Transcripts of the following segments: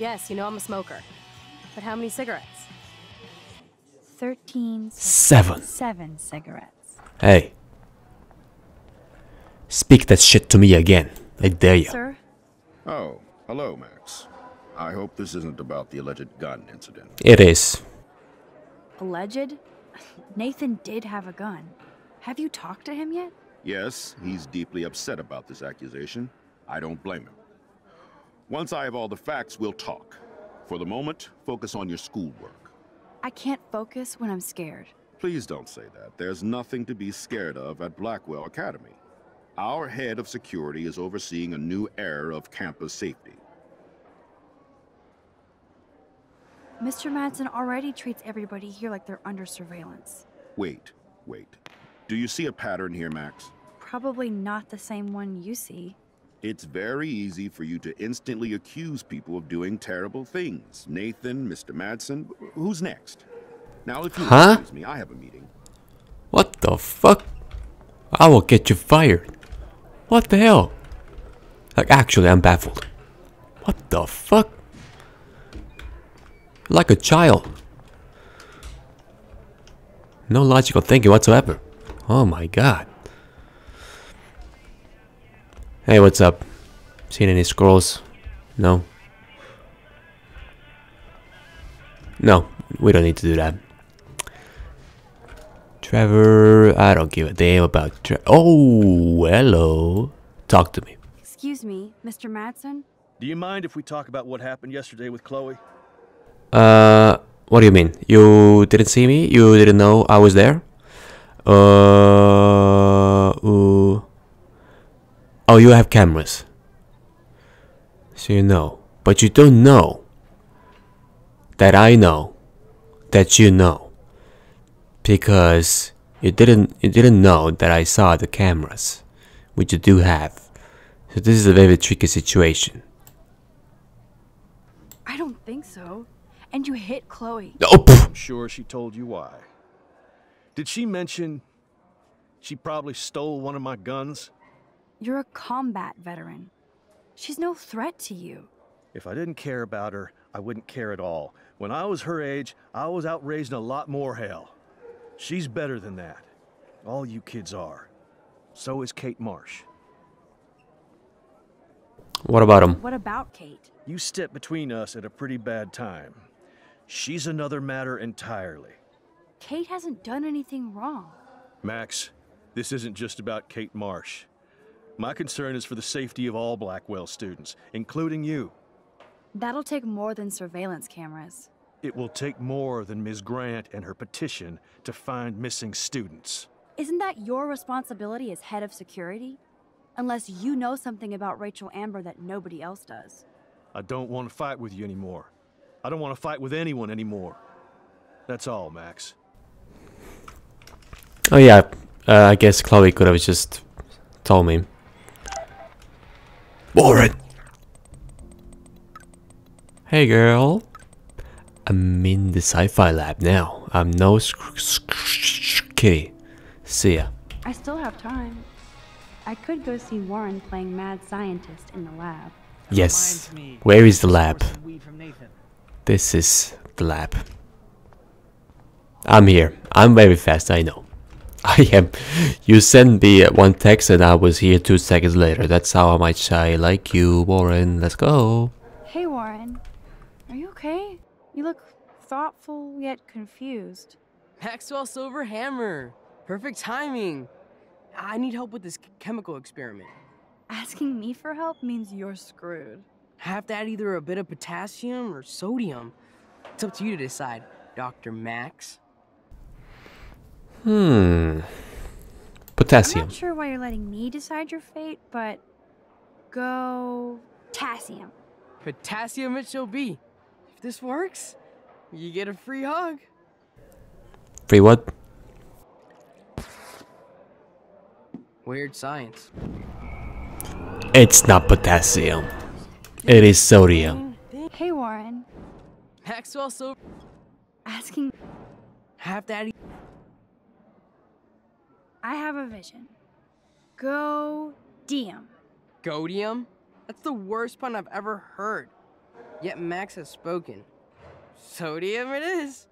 Yes, you know I'm a smoker. But how many cigarettes? 13. Seven cigarettes. Hey. Speak that shit to me again. I dare you. Sir? Oh, hello, Max. I hope this isn't about the alleged gun incident. It is. Alleged? Nathan did have a gun. Have you talked to him yet? Yes, he's deeply upset about this accusation. I don't blame him. Once I have all the facts, we'll talk. For the moment, focus on your schoolwork. I can't focus when I'm scared. Please don't say that. There's nothing to be scared of at Blackwell Academy. Our head of security is overseeing a new era of campus safety. Mr. Madsen already treats everybody here like they're under surveillance. Wait. Do you see a pattern here, Max? Probably not the same one you see. It's very easy for you to instantly accuse people of doing terrible things. Nathan, Mr. Madsen, who's next? Now if you excuse me, I have a meeting. What the fuck? I will get you fired. What the hell? Like, actually, I'm baffled. What the fuck? Like a child. No logical thinking whatsoever. Oh my god. Hey, what's up? Seen any squirrels? No? No, we don't need to do that. Trevor, I don't give a damn about Trevor. Oh, hello. Talk to me. Excuse me, Mr. Madsen? Do you mind if we talk about what happened yesterday with Chloe? What do you mean? You didn't see me? You didn't know I was there? Oh, you have cameras, so you know, but you don't know that I know that you know, because you didn't know that I saw the cameras, which you do have. So this is a very tricky situation. I don't think so. And you hit Chloe. Oh, I'm sure she told you why. Did she mention she probably stole one of my guns? You're a combat veteran. She's no threat to you. If I didn't care about her, I wouldn't care at all. When I was her age, I was out raising a lot more hell. She's better than that. All you kids are. So is Kate Marsh. What about him? What about Kate? You stepped between us at a pretty bad time. She's another matter entirely. Kate hasn't done anything wrong. Max, this isn't just about Kate Marsh. My concern is for the safety of all Blackwell students, including you. That'll take more than surveillance cameras. It will take more than Ms. Grant and her petition to find missing students. Isn't that your responsibility as head of security? Unless you know something about Rachel Amber that nobody else does. I don't want to fight with you anymore. I don't want to fight with anyone anymore. That's all, Max. Oh yeah, I guess Chloe could have just told me. Warren! Hey girl! I'm in the sci-fi lab now. I'm no kitty. See ya. I still have time. I could go see Warren playing mad scientist in the lab. Yes. Where is the lab? This is the lab. I'm here. I'm very fast, I know. I am. You sent me one text and I was here 2 seconds later. That's how much I like you, Warren. Let's go. Hey, Warren. Are you okay? You look thoughtful yet confused. Maxwell Silverhammer. Perfect timing. I need help with this chemical experiment. Asking me for help means you're screwed. I have to add either a bit of potassium or sodium. It's up to you to decide, Dr. Max. Potassium. I'm not sure why you're letting me decide your fate, but go potassium. Potassium it shall be. If this works, you get a free hug. Free what? Weird science. It's not potassium. It is sodium. Hey Warren. Maxwell so asking have daddy. I have a vision. Go-dium. Go-dium? That's the worst pun I've ever heard. Yet Max has spoken. Sodium it is.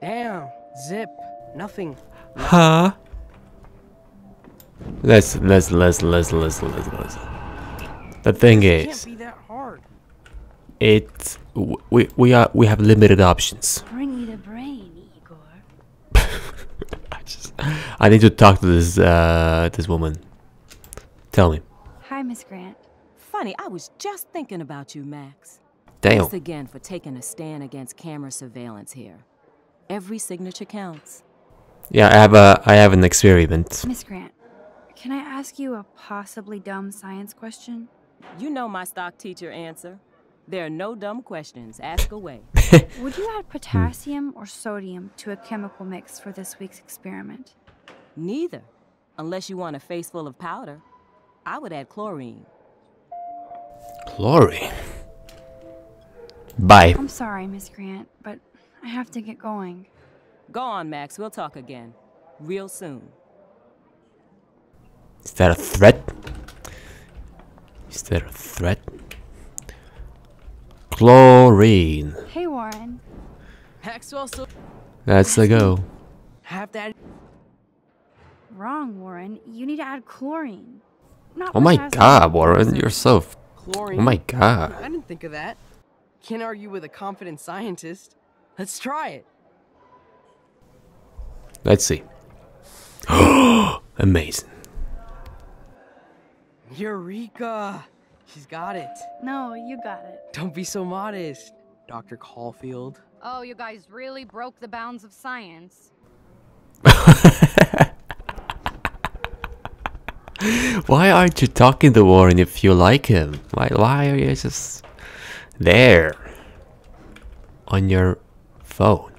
Damn, zip, nothing. Huh? Listen. The thing is, it can't be that hard. We have limited options. Bring me the brain, Igor. I need to talk to this this woman. Tell me. Hi, Ms. Grant. Funny, I was just thinking about you, Max. Damn. Thanks again for taking a stand against camera surveillance here. Every signature counts. Yeah, I have an experiment. Ms. Grant, can I ask you a possibly dumb science question? You know my stock teacher answer. There are no dumb questions. Ask away. Would you add potassium or sodium to a chemical mix for this week's experiment? Neither. Unless you want a face full of powder. I would add chlorine. Chlorine? Bye. I'm sorry, Ms. Grant, but I have to get going. Go on, Max. We'll talk again. Real soon. Is that a threat? Is that a threat? Chlorine. Hey, Warren. Maxwell. That's the go. Have that. Wrong, Warren. You need to add chlorine. Not oh my God, Warren, you're so. Chlorine. Oh my God. I didn't think of that. Can't argue with a confident scientist. Let's try it. Let's see. Amazing. Eureka! She's got it. No, you got it. Don't be so modest, Dr. Caulfield. Oh, you guys really broke the bounds of science. Why aren't you talking to Warren if you like him? Why are you just there on your phone?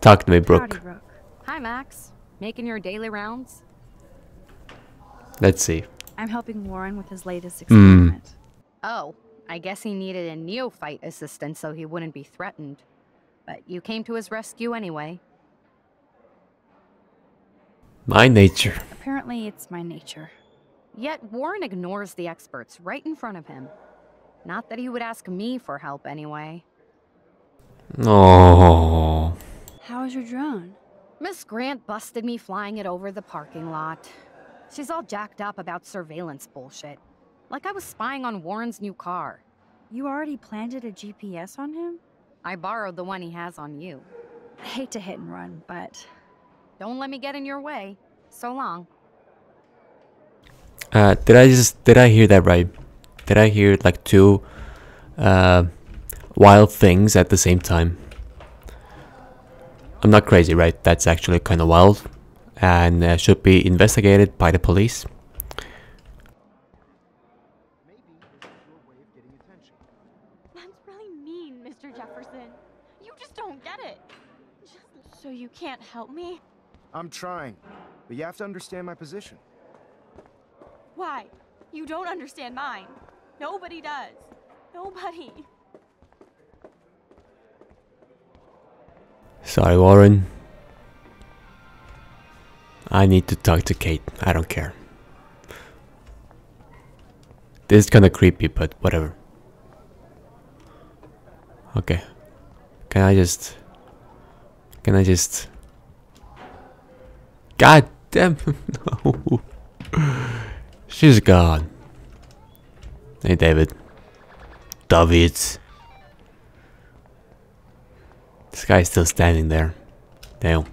Talk to me, Brooke. Howdy, Brooke. Hi, Max. Making your daily rounds? Let's see. I'm helping Warren with his latest experiment. Oh, I guess he needed a neophyte assistant so he wouldn't be threatened. But you came to his rescue anyway. My nature. Apparently it's my nature. Yet Warren ignores the experts right in front of him. Not that he would ask me for help anyway. Oh. How is your drone? Miss Grant busted me flying it over the parking lot. She's all jacked up about surveillance bullshit. Like I was spying on Warren's new car. You already planted a GPS on him? I borrowed the one he has on you. I hate to hit and run, but... Don't let me get in your way. So long. Did I hear that right? Did I hear like two wild things at the same time? I'm not crazy, right? That's actually kind of wild. And should be investigated by the police. Maybe this is your way of getting attention. That's really mean, Mr. Jefferson. You just don't get it. Just so you can't help me? I'm trying, but you have to understand my position. Why? You don't understand mine. Nobody does. Nobody. Sorry, Warren. I need to talk to Kate. I don't care. This is kinda creepy, but whatever. Okay. Can I just... God damn, no. She's gone. Hey, David. David. This guy's still standing there. Damn.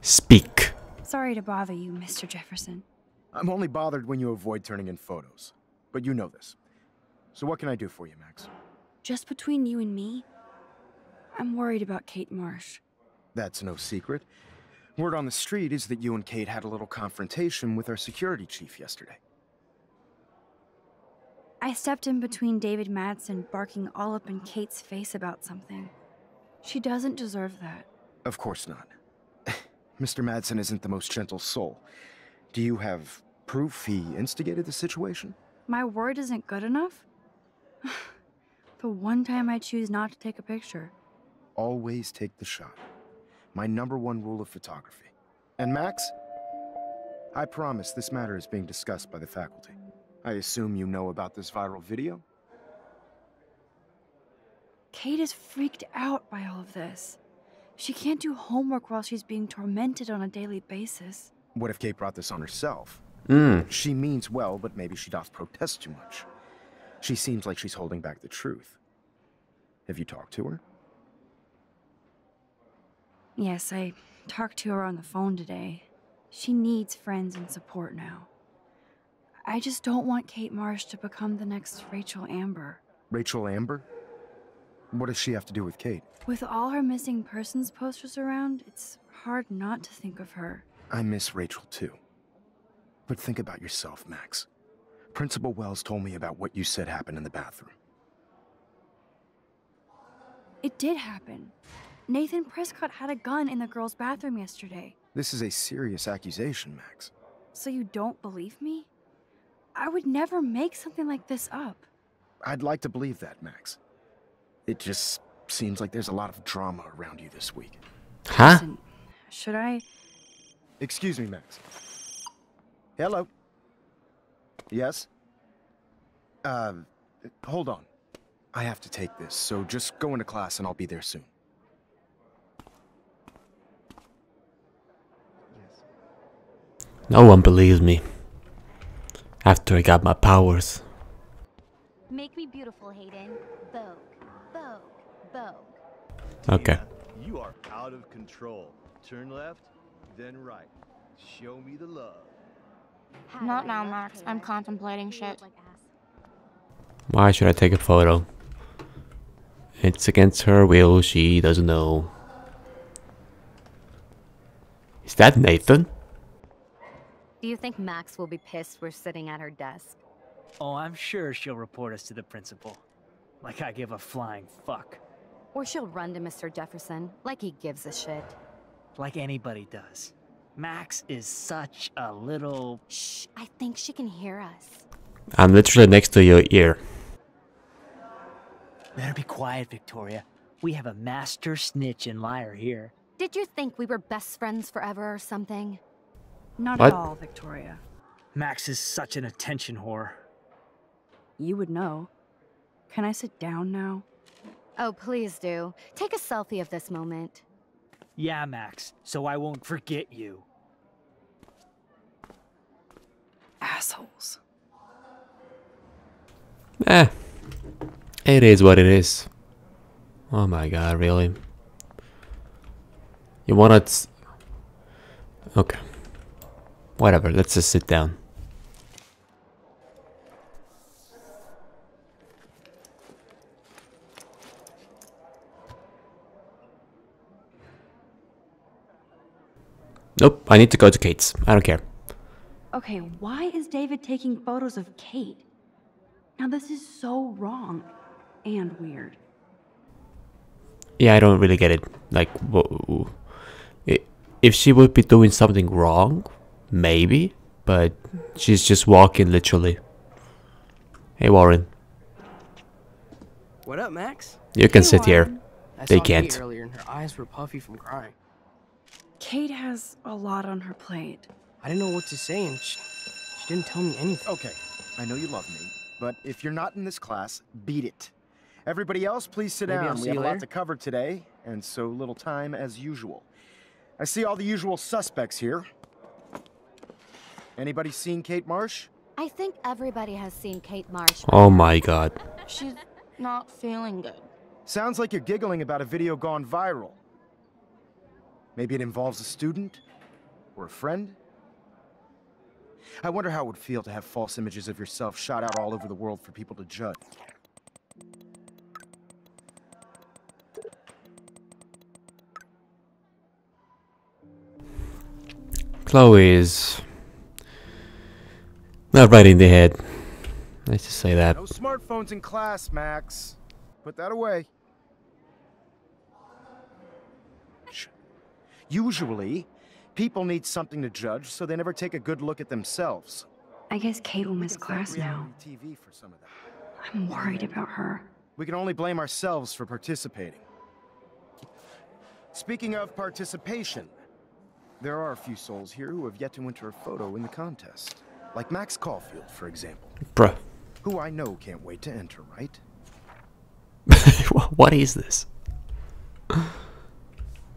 Speak. Sorry to bother you, Mr. Jefferson. I'm only bothered when you avoid turning in photos. But you know this. So what can I do for you, Max? Just between you and me, I'm worried about Kate Marsh. That's no secret. Word on the street is that you and Kate had a little confrontation with our security chief yesterday. I stepped in between David Madsen barking all up in Kate's face about something. She doesn't deserve that. Of course not. Mr. Madsen isn't the most gentle soul. Do you have proof he instigated the situation? My word isn't good enough? The one time I choose not to take a picture. Always take the shot. my #1 rule of photography. And Max, I promise this matter is being discussed by the faculty. I assume you know about this viral video? Kate is freaked out by all of this. She can't do homework while she's being tormented on a daily basis. What if Kate brought this on herself? She means well, but maybe she doth protest too much. She seems like she's holding back the truth. Have you talked to her? Yes, I talked to her on the phone today. She needs friends and support now. I just don't want Kate Marsh to become the next Rachel Amber. Rachel Amber? What does she have to do with Kate? With all her missing persons posters around, it's hard not to think of her. I miss Rachel too. But think about yourself, Max. Principal Wells told me about what you said happened in the bathroom. It did happen. Nathan Prescott had a gun in the girls' bathroom yesterday. This is a serious accusation, Max. So you don't believe me? I would never make something like this up. I'd like to believe that, Max. It just seems like there's a lot of drama around you this week. Huh? Listen, should I? Excuse me, Max. Hello. Yes? Hold on. I have to take this, so just go into class and I'll be there soon. No one believes me. After I got my powers. Make me beautiful, Hayden. Vogue. Vogue. Vogue. Okay. Tina, you are out of control. Turn left, then right. Show me the love. Not now, Max. I'm contemplating shit. Why should I take a photo? It's against her will. She doesn't know. Is that Nathan? Do you think Max will be pissed we're sitting at her desk? Oh, I'm sure she'll report us to the principal. Like I give a flying fuck. Or she'll run to Mr. Jefferson, like he gives a shit. Like anybody does. Max is such a little... Shh, I think she can hear us. I'm literally next to your ear. Better be quiet, Victoria. We have a master snitch and liar here. Did you think we were best friends forever or something? Not at all, Victoria. Max is such an attention whore. You would know. Can I sit down now? Oh, please do. Take a selfie of this moment. Yeah, Max, so I won't forget you. Assholes. Eh. It is what it is. Oh my god, really? You wanna... Okay. Whatever, let's just sit down. Nope, I need to go to Kate's. I don't care. Okay, why is David taking photos of Kate? Now this is so wrong and weird. Yeah, I don't really get it. Like, whoa. If she would be doing something wrong, maybe, but she's just walking literally. Hey, Warren. What up, Max? You can sit here. They can't. Earlier and her eyes were puffy from crying. Kate has a lot on her plate. I didn't know what to say, and she didn't tell me anything. Okay, I know you love me, but if you're not in this class, beat it. Everybody else, please sit down. We have a lot to cover today, and so little time as usual. I see all the usual suspects here. Anybody seen Kate Marsh? I think everybody has seen Kate Marsh. Oh my god. She's not feeling good. Sounds like you're giggling about a video gone viral. Maybe it involves a student or a friend. I wonder how it would feel to have false images of yourself shot out all over the world for people to judge. Chloe is not right in the head. Let's just say that. No smartphones in class, Max. Put that away. Usually, people need something to judge, so they never take a good look at themselves. I guess Kate will miss class now. I'm worried about her. We can only blame ourselves for participating. Speaking of participation, there are a few souls here who have yet to enter a photo in the contest. Like Max Caulfield, for example. Bruh. Who I know can't wait to enter, right? What is this?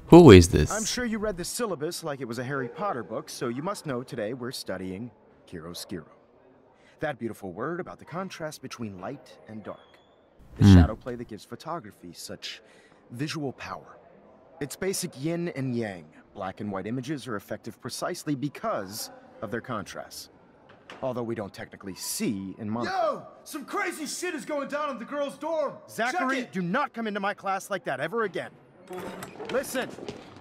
Who is this? I'm sure you read the syllabus like it was a Harry Potter book, so you must know today we're studying chiaroscuro. That beautiful word about the contrast between light and dark. The shadow play that gives photography such visual power. It's basic yin and yang. Black and white images are effective precisely because of their contrast. Although we don't technically see in mono. Yo! Some crazy shit is going down in the girls' dorm! Zachary, do not come into my class like that ever again. Listen,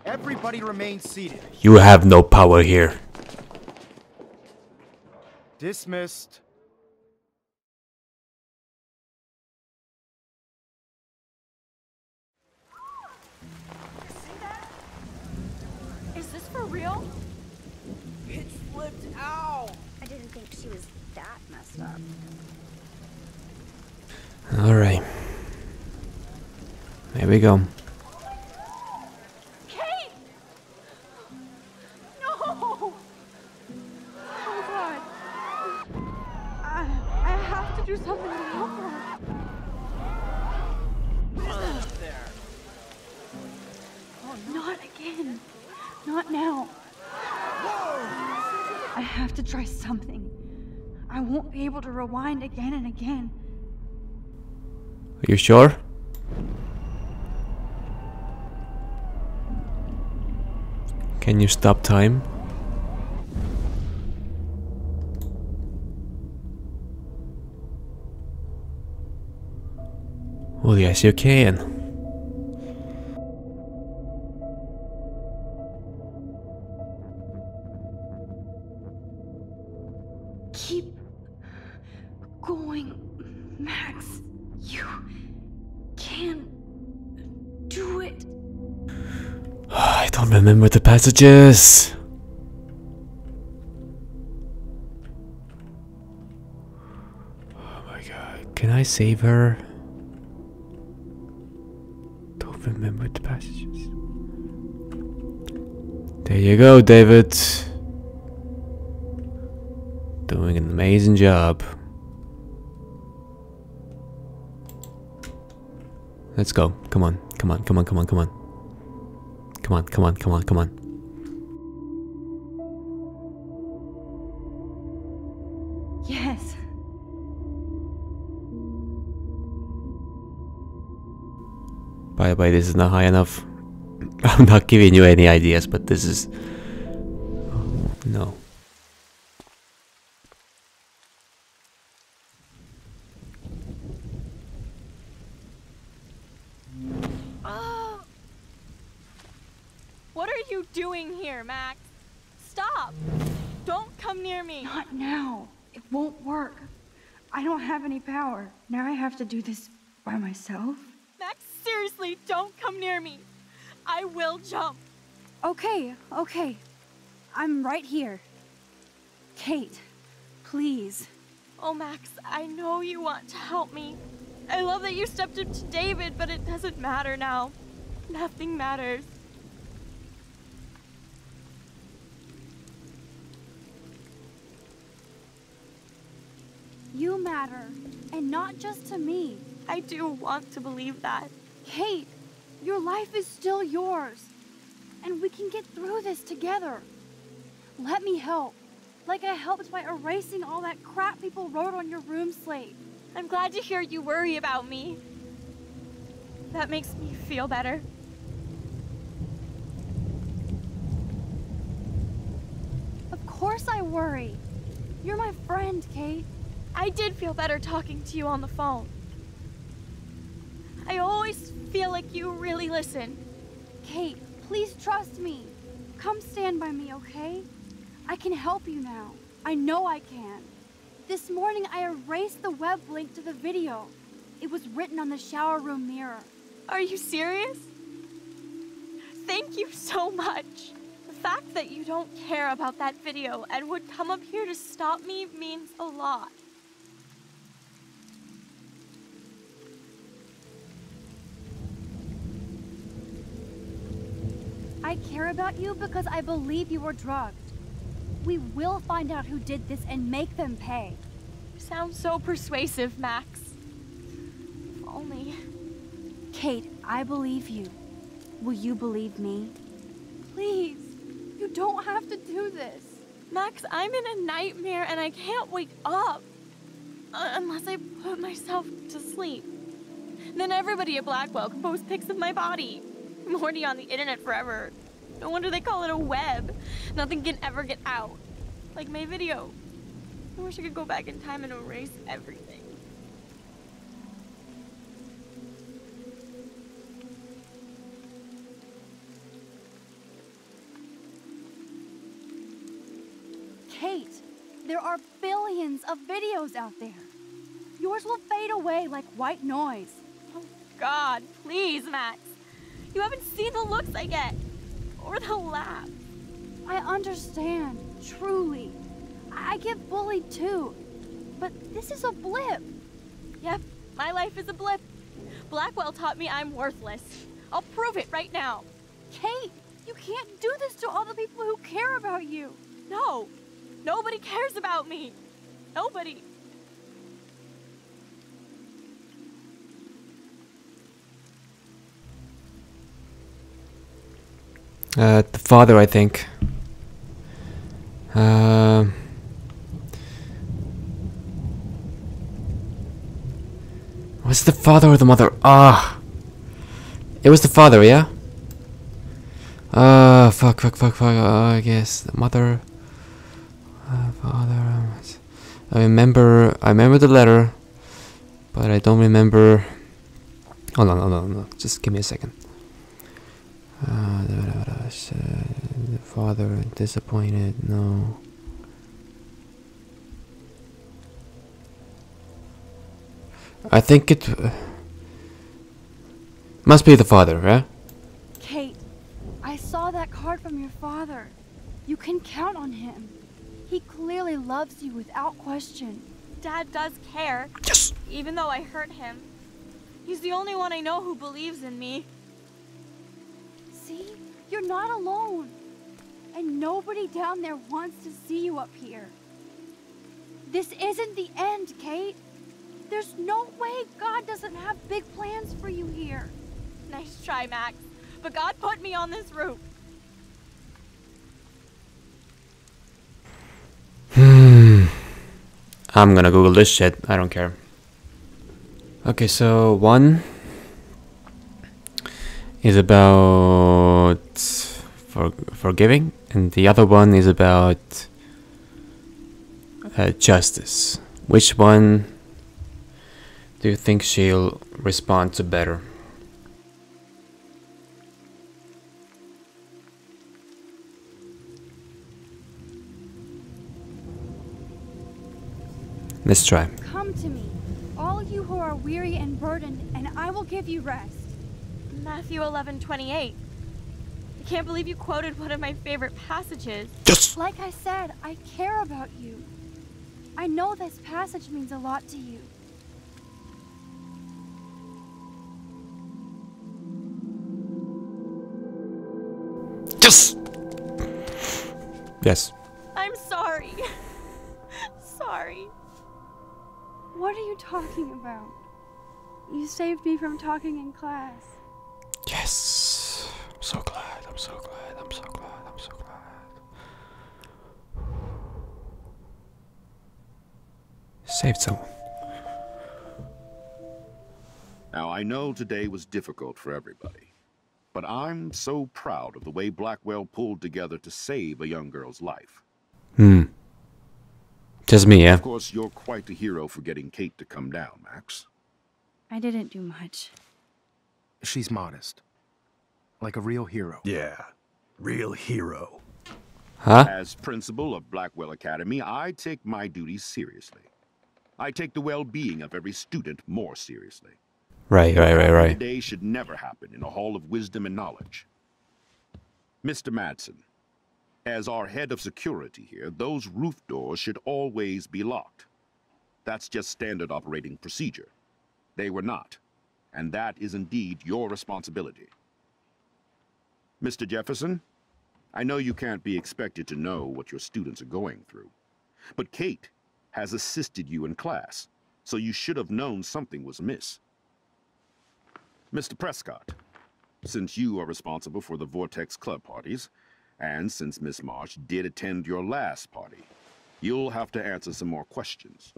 everybody remain seated. You have no power here. Dismissed. Is this for real? It flipped out. I didn't think she was that messed up. All right. There we go. Kate! No! Oh God! I have to do something to help her. What is up there? Oh, not again. Not now. Whoa. I have to try something. I won't be able to rewind again and again. Are you sure? Can you stop time? Well, yes, you can. Remember the passages. Oh my God. Can I save her? Don't remember the passages. There you go, David. Doing an amazing job. Let's go. Come on. Come on. Come on. Come on. Come on. Come on, come on, come on, come on. Yes. Bye bye, this is not high enough. I'm not giving you any ideas, but this is... Oh, no. Max, stop! Don't come near me! Not now. It won't work. I don't have any power. Now I have to do this by myself. Max, seriously, don't come near me. I will jump. Okay, okay. I'm right here. Kate, please. Oh, Max, I know you want to help me. I love that you stepped up to David, but it doesn't matter now. Nothing matters. You matter, and not just to me. I do want to believe that. Kate, your life is still yours, and we can get through this together. Let me help, like I helped by erasing all that crap people wrote on your room slate. I'm glad to hear you worry about me. That makes me feel better. Of course I worry. You're my friend, Kate. I did feel better talking to you on the phone. I always feel like you really listen. Kate, please trust me. Come stand by me, okay? I can help you now. I know I can. This morning I erased the web link to the video. It was written on the shower room mirror. Are you serious? Thank you so much. The fact that you don't care about that video and would come up here to stop me means a lot. I care about you because I believe you were drugged. We will find out who did this and make them pay. Sounds so persuasive, Max. If only... Kate, I believe you. Will you believe me? Please, you don't have to do this. Max, I'm in a nightmare and I can't wake up. Unless I put myself to sleep. Then everybody at Blackwell can post pics of my body. I'm already on the internet forever. No wonder they call it a web. Nothing can ever get out. Like my video. I wish I could go back in time and erase everything. Kate, there are billions of videos out there. Yours will fade away like white noise. Oh God, please, Max. You haven't seen the looks I get, or the laugh. I understand, truly. I get bullied too, but this is a blip. Yep, my life is a blip. Blackwell taught me I'm worthless. I'll prove it right now. Kate, you can't do this to all the people who care about you. No, nobody cares about me. Nobody. The father, I think. Was it the father or the mother? Ah! It was the father, yeah? Fuck. I guess the mother. Father. I remember the letter, but I don't remember. Hold on, no. Just give me a second. The father disappointed. No. I think it must be the father, right? Kate, I saw that card from your father. You can count on him. He clearly loves you without question. Dad does care. Yes. Even though I hurt him. He's the only one I know who believes in me. See? You're not alone. And nobody down there wants to see you up here. This isn't the end, Kate. There's no way God doesn't have big plans for you here. Nice try, Max. But God put me on this roof. I'm gonna Google this shit. I don't care. Okay, so one is about forgiving, and the other one is about justice. Which one do you think she'll respond to better? Let's try. Come to me, all you who are weary and burdened, and I will give you rest. Matthew 11:28. I can't believe you quoted one of my favorite passages. Yes. Like I said, I care about you. I know this passage means a lot to you. Yes. Yes. I'm sorry. Sorry. What are you talking about? You saved me from talking in class. Yes. I'm so glad. Saved someone. Now, I know today was difficult for everybody, but I'm so proud of the way Blackwell pulled together to save a young girl's life. Just me, yeah? Of course, you're quite the hero for getting Kate to come down, Max. I didn't do much. She's modest. Like a real hero. Yeah, real hero. Huh? As principal of Blackwell Academy, I take my duties seriously. I take the well-being of every student more seriously. Right. Today should never happen in a hall of wisdom and knowledge. Mr. Madsen, as our head of security here, those roof doors should always be locked. That's just standard operating procedure. They were not, and that is indeed your responsibility. Mr. Jefferson, I know you can't be expected to know what your students are going through, but Kate has assisted you in class, so you should have known something was amiss. Mr. Prescott, since you are responsible for the Vortex Club parties, and since Ms. Marsh did attend your last party, you'll have to answer some more questions.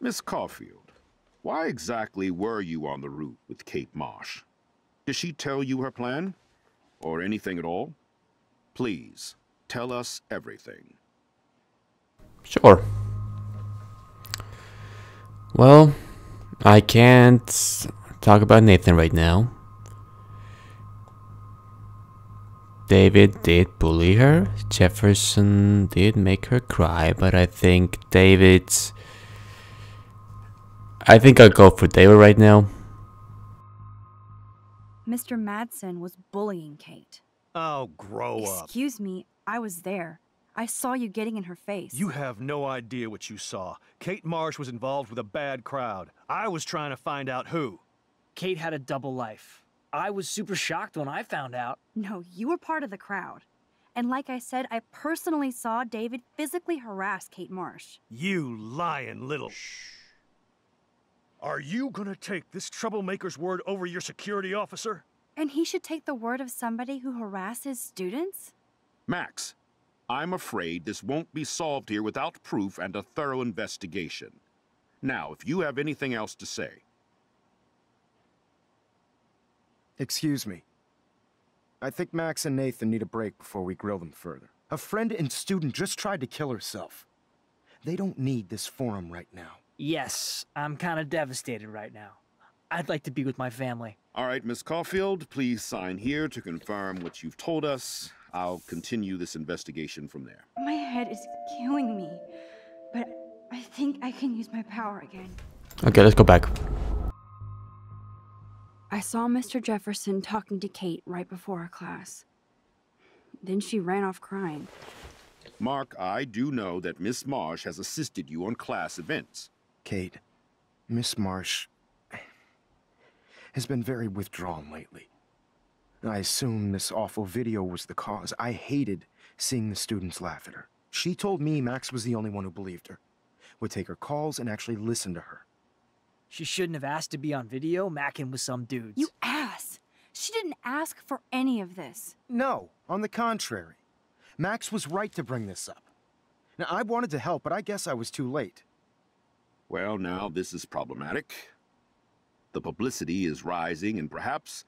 Miss Caulfield, why exactly were you on the route with Kate Marsh? Did she tell you her plan? Or anything at all? Please, tell us everything. Sure. Well, I can't talk about Nathan right now. David did bully her. Jefferson did make her cry, but I think I'll go for David right now. Mr. Madsen was bullying Kate. Oh, grow up. Excuse me, I was there. I saw you getting in her face. You have no idea what you saw. Kate Marsh was involved with a bad crowd. I was trying to find out who. Kate had a double life. I was super shocked when I found out. No, you were part of the crowd. And like I said, I personally saw David physically harass Kate Marsh. You lying little... Shh. Are you gonna take this troublemaker's word over your security officer? And he should take the word of somebody who harasses students? Max, I'm afraid this won't be solved here without proof and a thorough investigation. Now, if you have anything else to say. Excuse me. I think Max and Nathan need a break before we grill them further. A friend and student just tried to kill herself. They don't need this forum right now. Yes, I'm kind of devastated right now. I'd like to be with my family. All right, Miss Caulfield, please sign here to confirm what you've told us. I'll continue this investigation from there. My head is killing me, but I think I can use my power again. Okay, let's go back. I saw Mr. Jefferson talking to Kate right before our class. Then she ran off crying. Mark, I do know that Miss Marsh has assisted you on class events. Kate, Miss Marsh has been very withdrawn lately. I assume this awful video was the cause. I hated seeing the students laugh at her. She told me Max was the only one who believed her, would take her calls and actually listen to her. She shouldn't have asked to be on video, macking with some dudes. You ass! She didn't ask for any of this. No, on the contrary. Max was right to bring this up. Now, I wanted to help, but I guess I was too late. Well, now this is problematic. The publicity is rising, and perhaps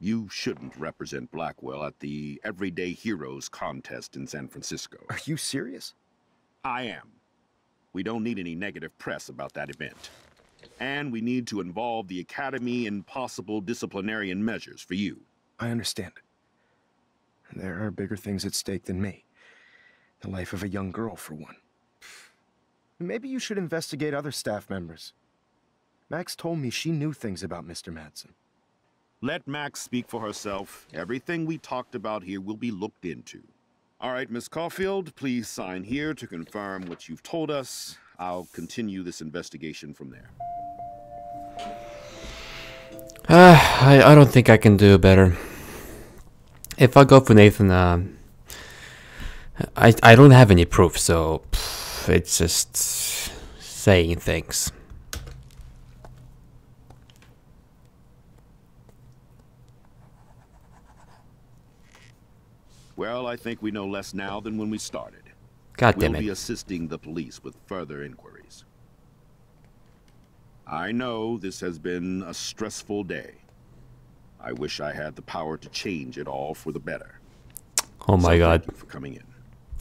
you shouldn't represent Blackwell at the Everyday Heroes contest in San Francisco. Are you serious? I am. We don't need any negative press about that event. And we need to involve the Academy in possible disciplinary measures for you. I understand. There are bigger things at stake than me. The life of a young girl, for one. Maybe you should investigate other staff members. Max told me she knew things about Mr. Madsen. Let Max speak for herself. Everything we talked about here will be looked into. All right, Miss Caulfield, please sign here to confirm what you've told us. I'll continue this investigation from there. I don't think I can do better. If I go for Nathan, I don't have any proof, so... it's just saying things. Well, I think we know less now than when we started. God damn it. We'll be assisting the police with further inquiries. I know this has been a stressful day. I wish I had the power to change it all for the better. Oh my God. Thank you for coming in.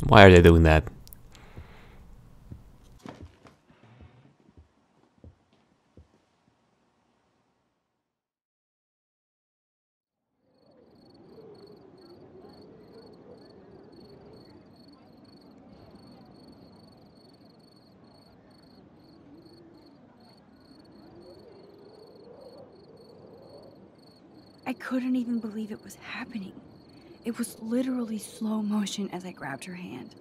Why are they doing that? I couldn't even believe it was happening. It was literally slow motion as I grabbed her hand.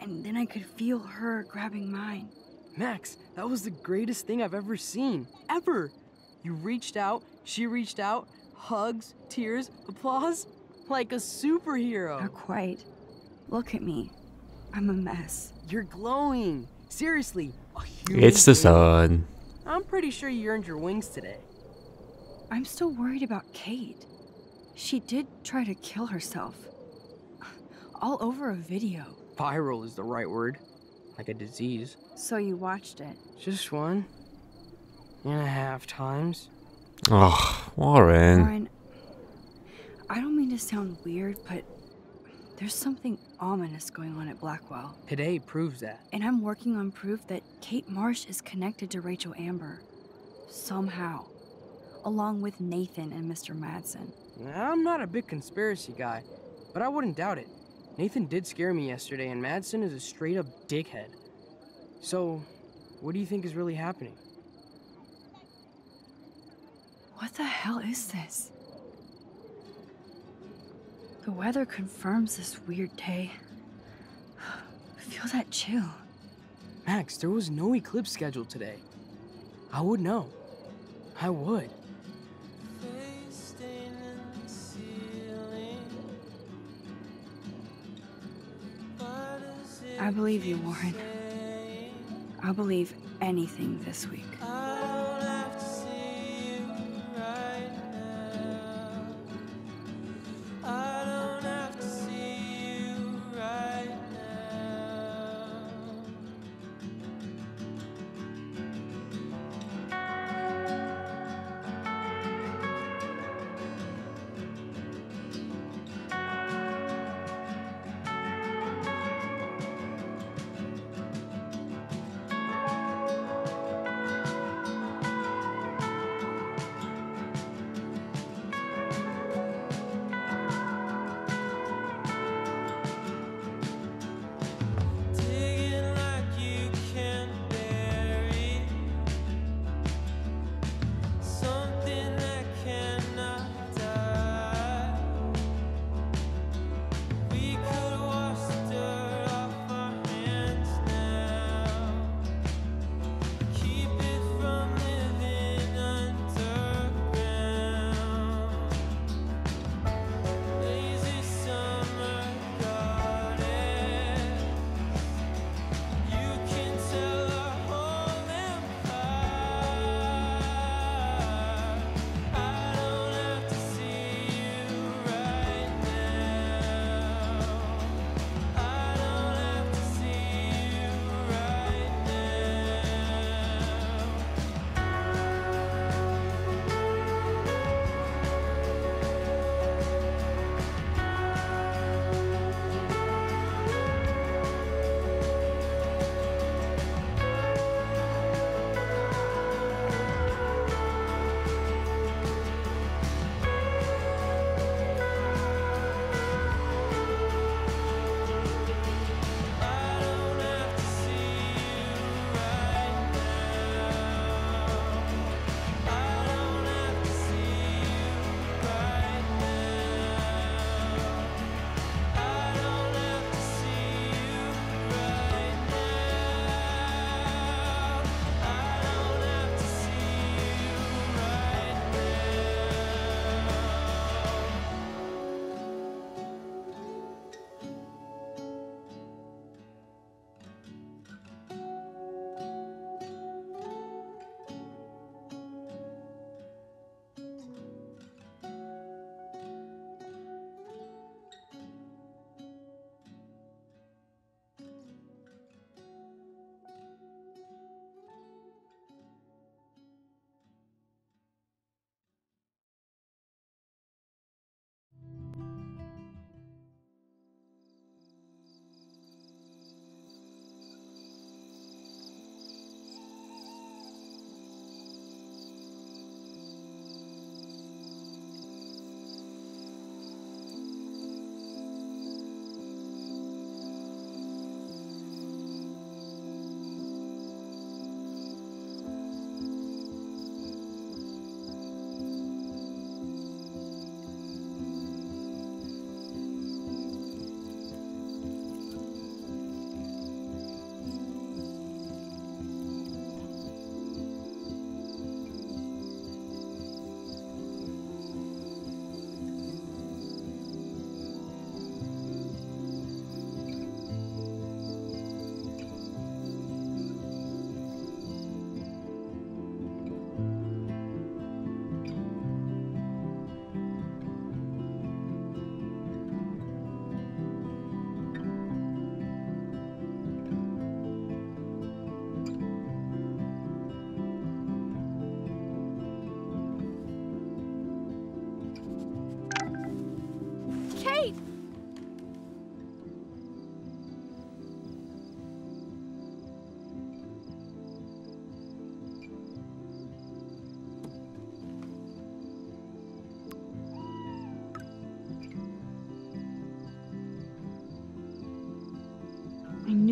And then I could feel her grabbing mine. Max, that was the greatest thing I've ever seen. Ever! You reached out, she reached out, hugs, tears, applause, like a superhero. Not quite. Look at me. I'm a mess. You're glowing. Seriously. It's the sun. I'm pretty sure you earned your wings today. I'm still worried about Kate. She did try to kill herself. All over a video. Viral is the right word. Like a disease. So you watched it? Just 1.5 times. Oh, Warren. Warren, I don't mean to sound weird, but there's something ominous going on at Blackwell. Today proves that. And I'm working on proof that Kate Marsh is connected to Rachel Amber. Somehow. Along with Nathan and Mr. Madsen. I'm not a big conspiracy guy, but I wouldn't doubt it. Nathan did scare me yesterday, and Madsen is a straight-up dickhead. So, what do you think is really happening? What the hell is this? The weather confirms this weird day. I feel that chill. Max, there was no eclipse scheduled today. I would know. I would. I believe you, Warren. I'll believe anything this week.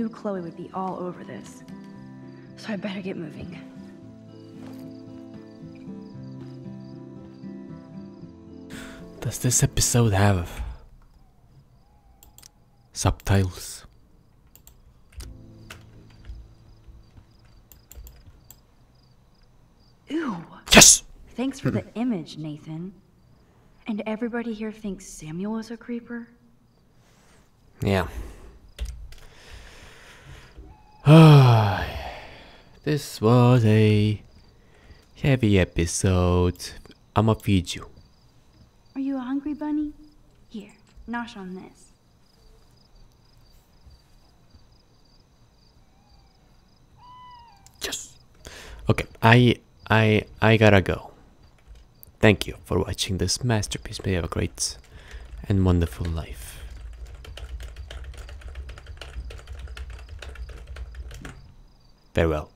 knew Chloe would be all over this. So I better get moving. Does this episode have subtitles? Ew. Yes! Thanks for the image, Nathan. And everybody here thinks Samuel is a creeper? Yeah. This was a heavy episode. I'm gonna feed you. Are you a hungry bunny? Here, nosh on this. Yes. Okay, I gotta go. Thank you for watching this masterpiece. May you have a great and wonderful life. Farewell.